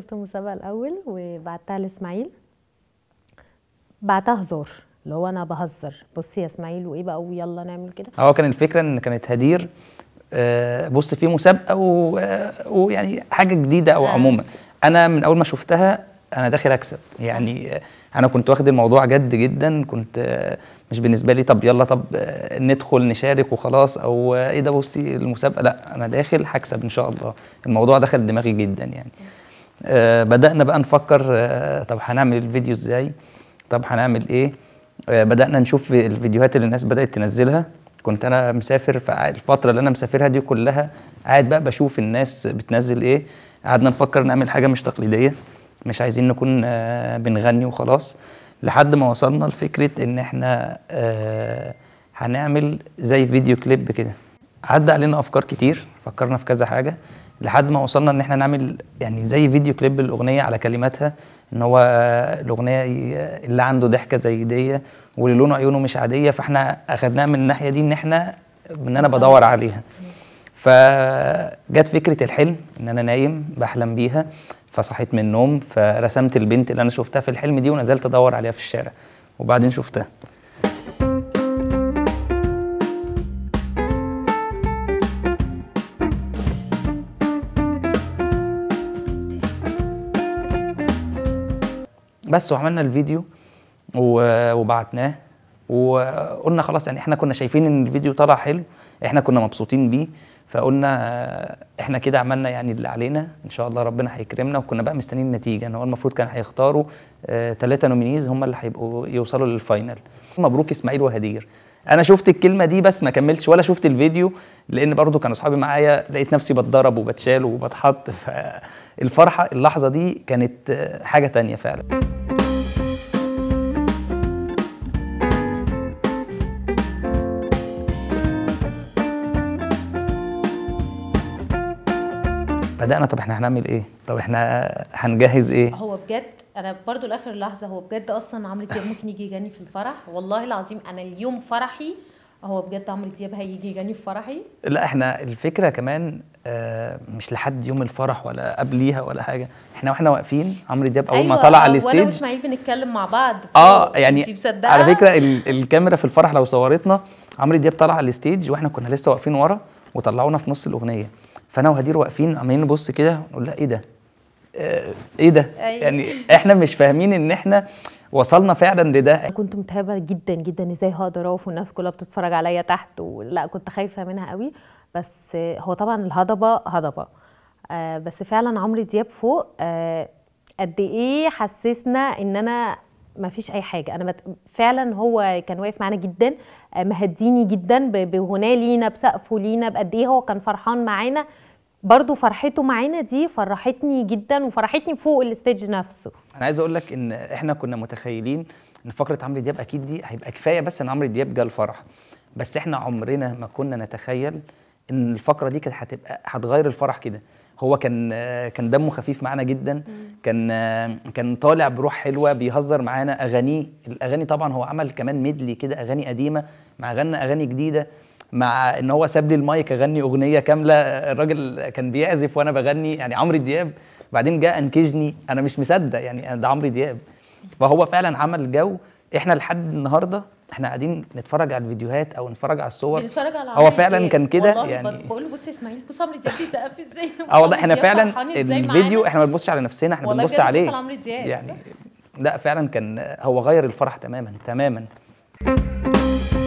شفت المسابقه الاول وبعتها لاسماعيل، بعتها هزار اللي هو انا بهزر، بصي يا اسماعيل وايه بقى ويلا نعمل كده. كان الفكره ان كانت هدير بص في مسابقه ويعني حاجه جديده او عموما انا من اول ما شفتها انا داخل اكسب، يعني انا كنت واخد الموضوع جد جدا، كنت مش بالنسبه لي طب يلا طب ندخل نشارك وخلاص او ايه ده بصي المسابقه، لا انا داخل هكسب ان شاء الله. الموضوع دخل دماغي جدا يعني. بدانا بقى نفكر طب هنعمل الفيديو ازاي، طب هنعمل ايه. بدانا نشوف الفيديوهات اللي الناس بدات تنزلها، كنت انا مسافر فالفتره اللي انا مسافرها دي كلها قاعد بقى بشوف الناس بتنزل ايه. قعدنا نفكر نعمل حاجه مش تقليديه، مش عايزين نكون بنغني وخلاص، لحد ما وصلنا لفكره ان احنا هنعمل زي فيديو كليب كده. عدى علينا افكار كتير، فكرنا في كذا حاجه لحد ما وصلنا ان احنا نعمل يعني زي فيديو كليب الاغنيه على كلماتها، ان هو الاغنيه اللي عنده ضحكه زي دي واللي لونه عيونه مش عاديه، فاحنا اخدناها من الناحيه دي ان احنا ان انا بدور عليها. فجت فكره الحلم، ان انا نايم بحلم بيها فصحيت من النوم فرسمت البنت اللي انا شفتها في الحلم دي ونزلت ادور عليها في الشارع وبعدين شفتها. بس وعملنا الفيديو وبعتناه وقلنا خلاص، يعني احنا كنا شايفين ان الفيديو طلع حلو، احنا كنا مبسوطين بيه، فقلنا احنا كده عملنا يعني اللي علينا ان شاء الله ربنا هيكرمنا. وكنا بقى مستنيين النتيجه، ان هو المفروض كان هيختاروا 3 نومينيز هم اللي هيبقوا يوصلوا للفاينل. مبروك اسماعيل وهدير. انا شفت الكلمه دي بس ما كملتش ولا شفت الفيديو، لان برضو كان اصحابي معايا، لقيت نفسي بتضرب وبتشال وبتحط، فالفرحه اللحظه دي كانت حاجه تانية فعلا. بدأنا طب احنا هنعمل ايه؟ طب احنا هنجهز ايه؟ هو بجد انا برضو لاخر لحظه، هو بجد اصلا عمرو دياب ممكن يجي يغني في الفرح؟ والله العظيم انا اليوم فرحي، هو بجد عمرو دياب هيجي يغني في فرحي؟ لا احنا الفكره كمان مش لحد يوم الفرح ولا قبليها ولا حاجه، احنا واحنا واقفين عمرو دياب اول ما طلع على الستيج وانا واسماعيل بنتكلم مع بعض يعني على فكره الكاميرا في الفرح لو صورتنا عمرو دياب طلع على الستيج واحنا كنا لسه واقفين ورا وطلعونا في نص الاغنيه، فانا وهدير واقفين عمالين نبص كده نقول لها ايه ده؟ ايه ده؟ أيوة. يعني احنا مش فاهمين ان احنا وصلنا فعلا لده. كنت متهابه جدا جدا، ازاي هقدر اقف والناس كلها بتتفرج عليا تحت، ولا كنت خايفه منها قوي. بس هو طبعا الهضبه هضبه، بس فعلا عمرو دياب فوق. قد ايه حسسنا ان انا ما فيش اي حاجه، انا فعلا هو كان واقف معانا جدا، مهديني جدا بغناه لينا، بسقفه لينا، بقد ايه هو كان فرحان معانا. برضو فرحته معانا دي فرحتني جدا وفرحتني فوق الستيج نفسه. انا عايز اقول لك ان احنا كنا متخيلين ان فقره عمرو دياب اكيد دي هيبقى كفايه بس ان عمرو دياب جه الفرح، بس احنا عمرنا ما كنا نتخيل ان الفقره دي كانت هتبقى هتغير الفرح كده. هو كان دمه خفيف معانا جدا، كان طالع بروح حلوه، بيهزر معانا، اغانيه الاغاني طبعا هو عمل كمان ميدلي كده، اغاني قديمه مع غنى اغاني جديده، مع ان هو ساب لي المايك اغني اغنيه كامله، الراجل كان بيعزف وانا بغني يعني عمرو دياب، بعدين جاء انكجني انا مش مصدق يعني ده عمرو دياب. فهو فعلا عمل جو، احنا لحد النهارده احنا قاعدين نتفرج على الفيديوهات او نتفرج على الصور، هو فعلا كان كده يعني. بقول له بص يا اسماعيل بص عمرو دياب بيسقف ازاي. والله احنا فعلا الفيديو احنا ما بنبصش على نفسنا، احنا بنبص عليه يعني. لا فعلا كان هو غير الفرح تماما تماما.